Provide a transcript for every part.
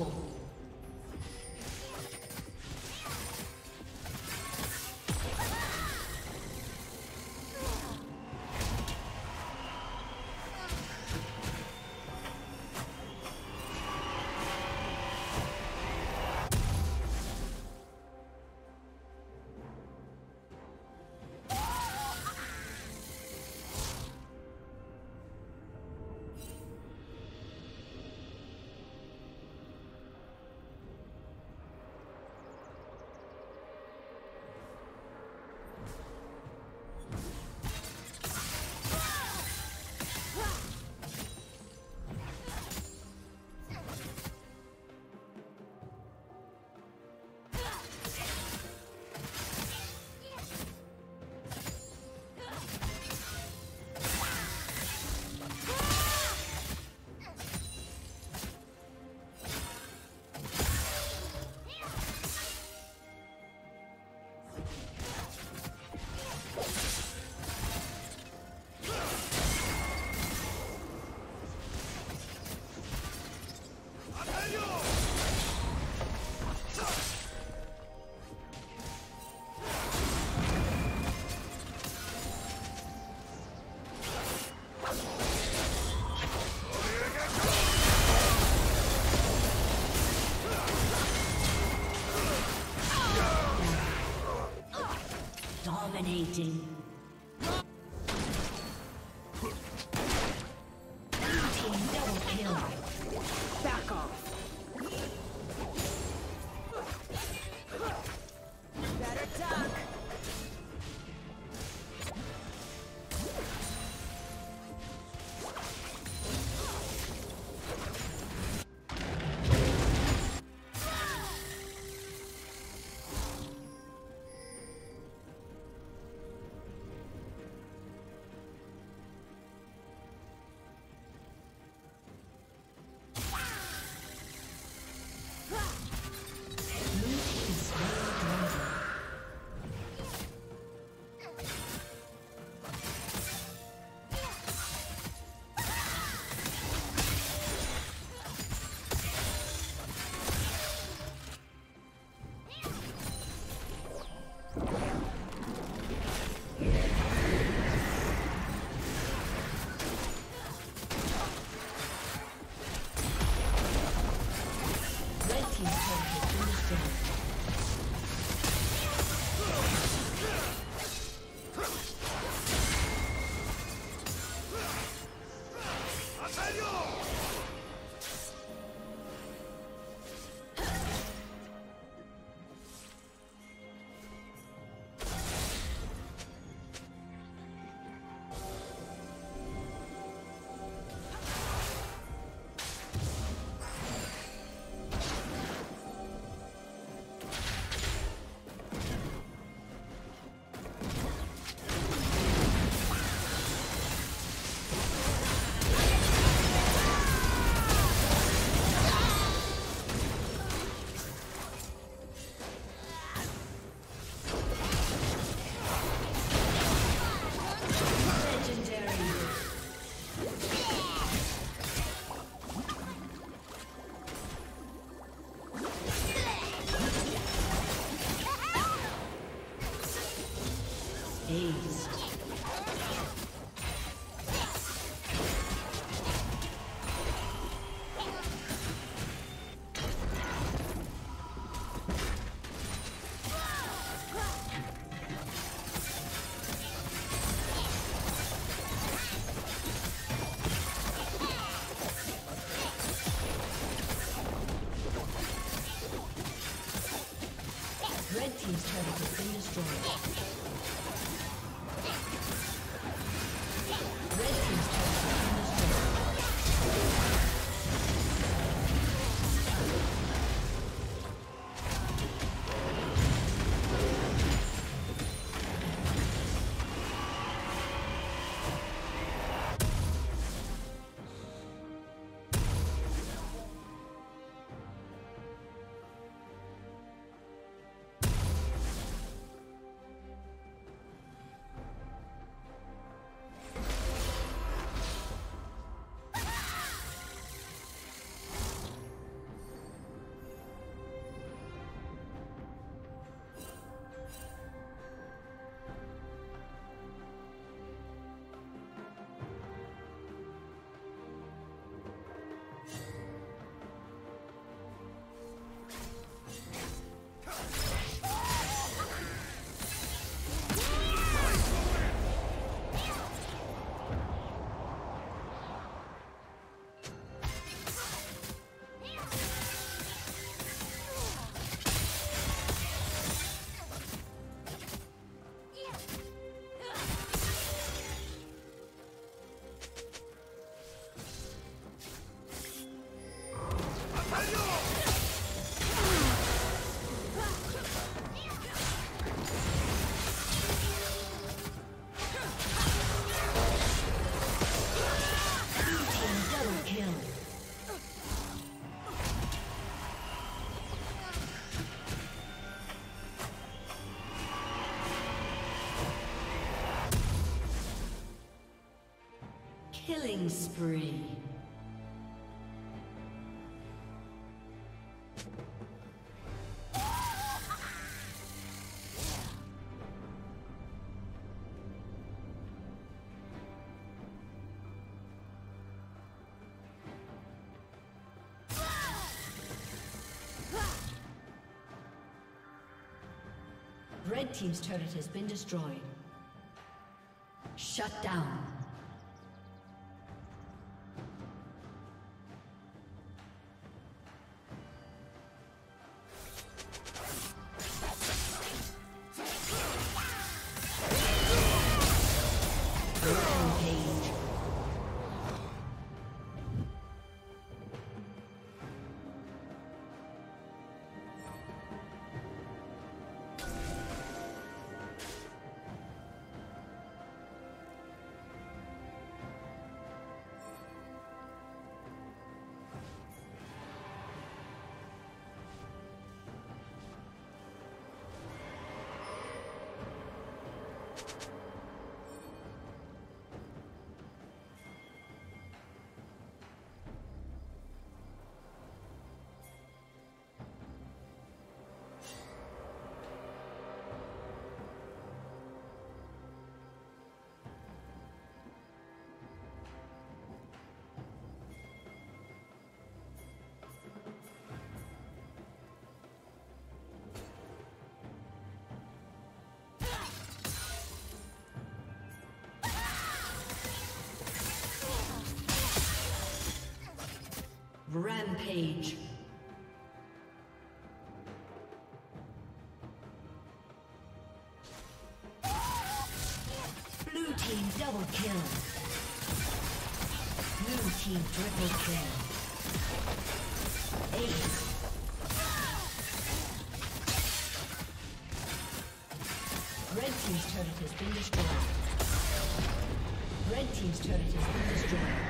Stronghold. Dominating. Red team's turret has been destroyed. Killing spree. Red team's turret has been destroyed. Shut down. Rampage. Blue team double kill. Blue team triple kill. Ace. Red team's turret has been destroyed. Red team's turret has been destroyed.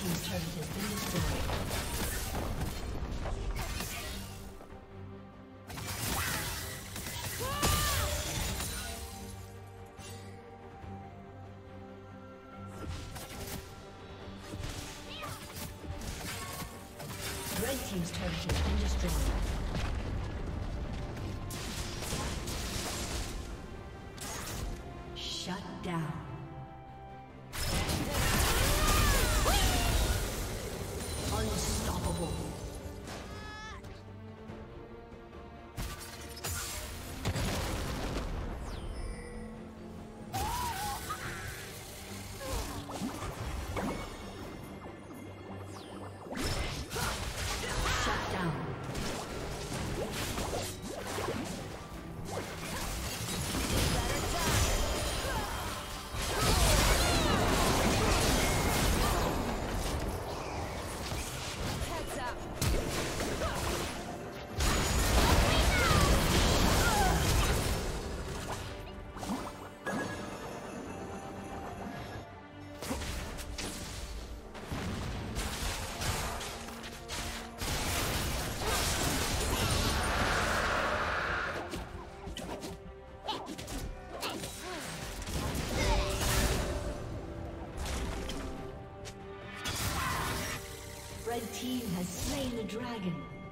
Team's turret has been destroyed. The team has slain the dragon.